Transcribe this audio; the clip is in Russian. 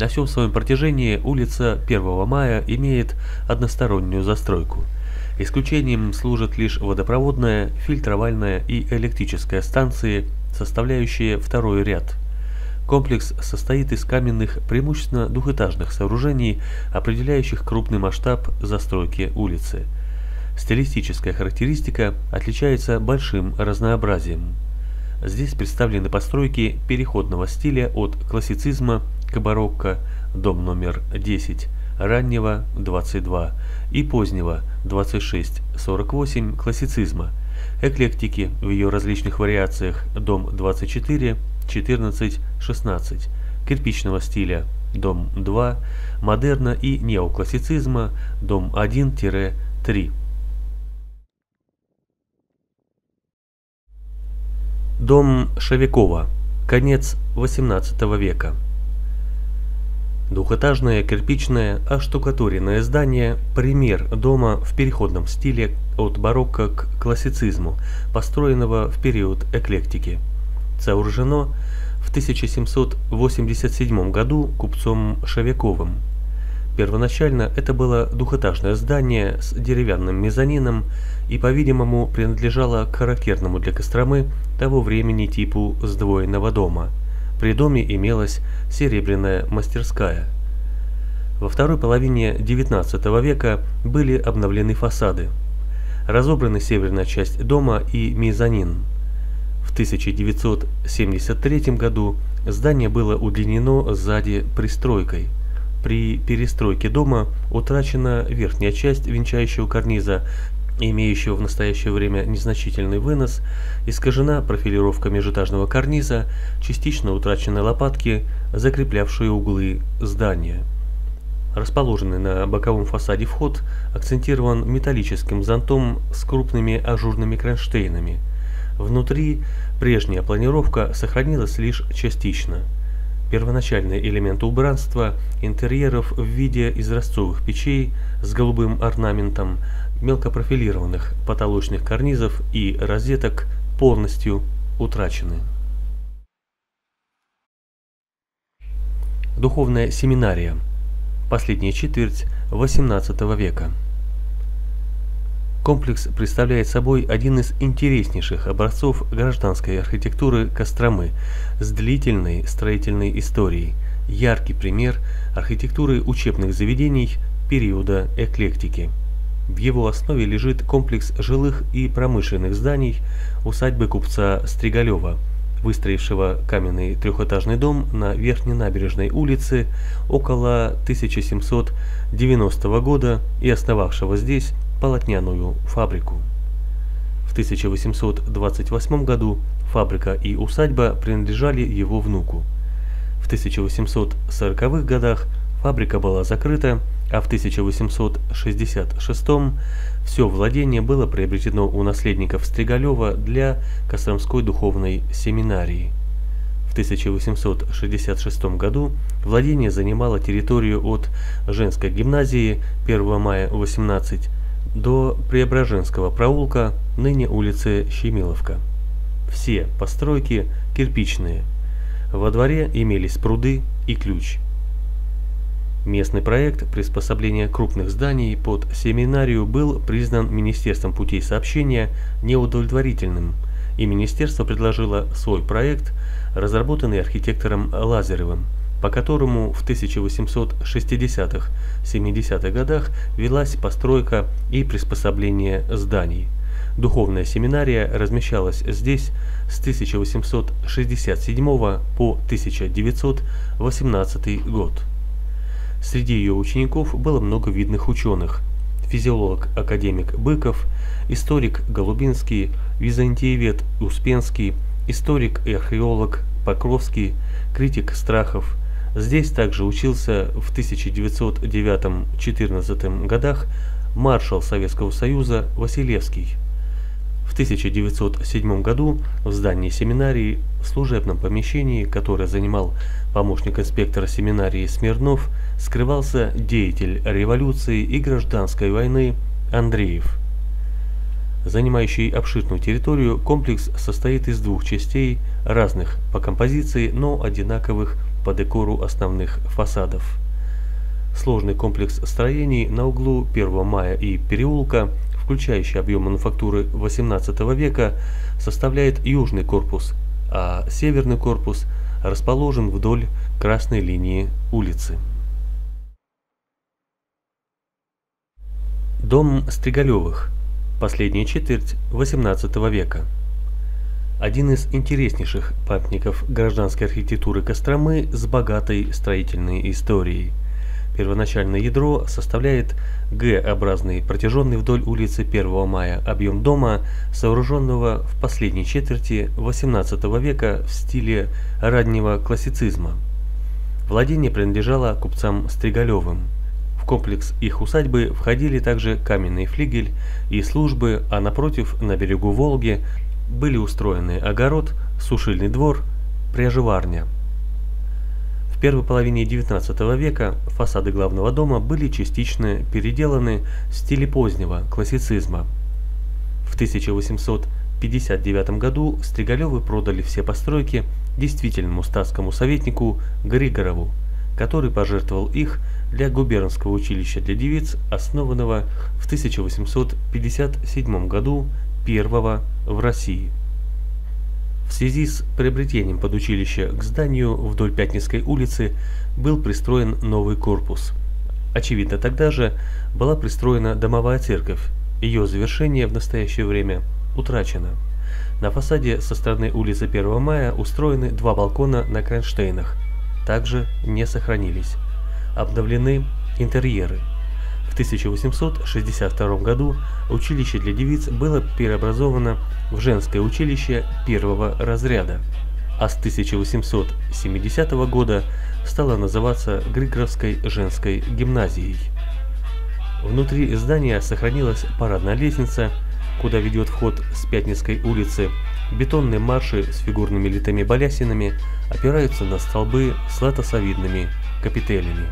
На всем своем протяжении улица 1 Мая имеет одностороннюю застройку. Исключением служат лишь водопроводная, фильтровальная и электрическая станции, составляющие второй ряд. Комплекс состоит из каменных, преимущественно двухэтажных сооружений, определяющих крупный масштаб застройки улицы. Стилистическая характеристика отличается большим разнообразием. Здесь представлены постройки переходного стиля от классицизма к барокко, дом номер 10, раннего 22 и позднего 26-48 классицизма, эклектики в ее различных вариациях, дом 24, 14, 16, кирпичного стиля, дом 2, модерна и неоклассицизма, дом 1-3. Дом Шевякова. Конец XVIII века. Двухэтажное кирпичное оштукатуренное здание – пример дома в переходном стиле от барокко к классицизму, построенного в период эклектики. Сооружено в 1787 году купцом Шевяковым. Первоначально это было двухэтажное здание с деревянным мезонином и, по-видимому, принадлежало к характерному для Костромы того времени типу сдвоенного дома. При доме имелась серебряная мастерская. Во второй половине XIX века были обновлены фасады. Разобраны северная часть дома и мезонин. В 1973 году здание было удлинено сзади пристройкой. При перестройке дома утрачена верхняя часть венчающего карниза, имеющего в настоящее время незначительный вынос, искажена профилировка межэтажного карниза, частично утрачены лопатки, закреплявшие углы здания. Расположенный на боковом фасаде вход акцентирован металлическим зонтом с крупными ажурными кронштейнами. Внутри прежняя планировка сохранилась лишь частично. Первоначальные элементы убранства, интерьеров в виде изразцовых печей с голубым орнаментом, мелкопрофилированных потолочных карнизов и розеток полностью утрачены. Духовная семинария. Последняя четверть XVIII века. Комплекс представляет собой один из интереснейших образцов гражданской архитектуры Костромы с длительной строительной историей, яркий пример архитектуры учебных заведений периода эклектики. В его основе лежит комплекс жилых и промышленных зданий усадьбы купца Стригалёва, выстроившего каменный трехэтажный дом на Верхней Набережной улице около 1790 года и основавшего здесь полотняную фабрику. В 1828 году фабрика и усадьба принадлежали его внуку. В 1840-х годах фабрика была закрыта, а в 1866 все владение было приобретено у наследников Стригалёва для Костромской духовной семинарии. В 1866 году владение занимало территорию от женской гимназии 1 мая 18 до Преображенского проулка, ныне улицы Щемиловка. Все постройки кирпичные. Во дворе имелись пруды и ключ. Местный проект приспособления крупных зданий под семинарию был признан Министерством путей сообщения неудовлетворительным, и министерство предложило свой проект, разработанный архитектором Лазаревым, по которому в 1860-70-х годах велась постройка и приспособление зданий. Духовная семинария размещалась здесь с 1867 по 1918 год. Среди ее учеников было много видных ученых: физиолог-академик Быков, историк Голубинский, византиевед Успенский, историк и археолог Покровский, критик Страхов. Здесь также учился в 1909-14 годах маршал Советского Союза Василевский. В 1907 году в здании семинарии, в служебном помещении, которое занимал помощник инспектора семинарии Смирнов, скрывался деятель революции и гражданской войны Андреев. занимающий обширную территорию, комплекс состоит из двух частей, разных по композиции, но одинаковых по декору основных фасадов. Сложный комплекс строений на углу 1 мая и переулка, включающий объем мануфактуры XVIII века, составляет южный корпус, а северный корпус расположен вдоль красной линии улицы. Дом Стригалёвых. Последняя четверть XVIII века. Один из интереснейших памятников гражданской архитектуры Костромы с богатой строительной историей. Первоначальное ядро составляет Г-образный, протяженный вдоль улицы 1 мая объем дома, сооруженного в последней четверти XVIII века в стиле раннего классицизма. Владение принадлежало купцам Стригалёвым. В комплекс их усадьбы входили также каменный флигель и службы, а напротив, на берегу Волги, были устроены огород, сушильный двор, пряжеварня. В первой половине XIX века фасады главного дома были частично переделаны в стиле позднего классицизма. В 1859 году Стригалёвы продали все постройки действительному статскому советнику Григорову, который пожертвовал их для губернского училища для девиц, основанного в 1857 году, первого в России. В связи с приобретением под училище к зданию вдоль Пятницкой улицы был пристроен новый корпус. Очевидно, тогда же была пристроена домовая церковь, ее завершение в настоящее время утрачено. На фасаде со стороны улицы 1 мая устроены два балкона на кронштейнах, также не сохранились. Обновлены интерьеры. В 1862 году училище для девиц было преобразовано в женское училище первого разряда, а с 1870 года стало называться Григоровской женской гимназией. Внутри здания сохранилась парадная лестница, куда ведет вход с Пятницкой улицы, бетонные марши с фигурными литыми балясинами опираются на столбы с латосовидными капителями.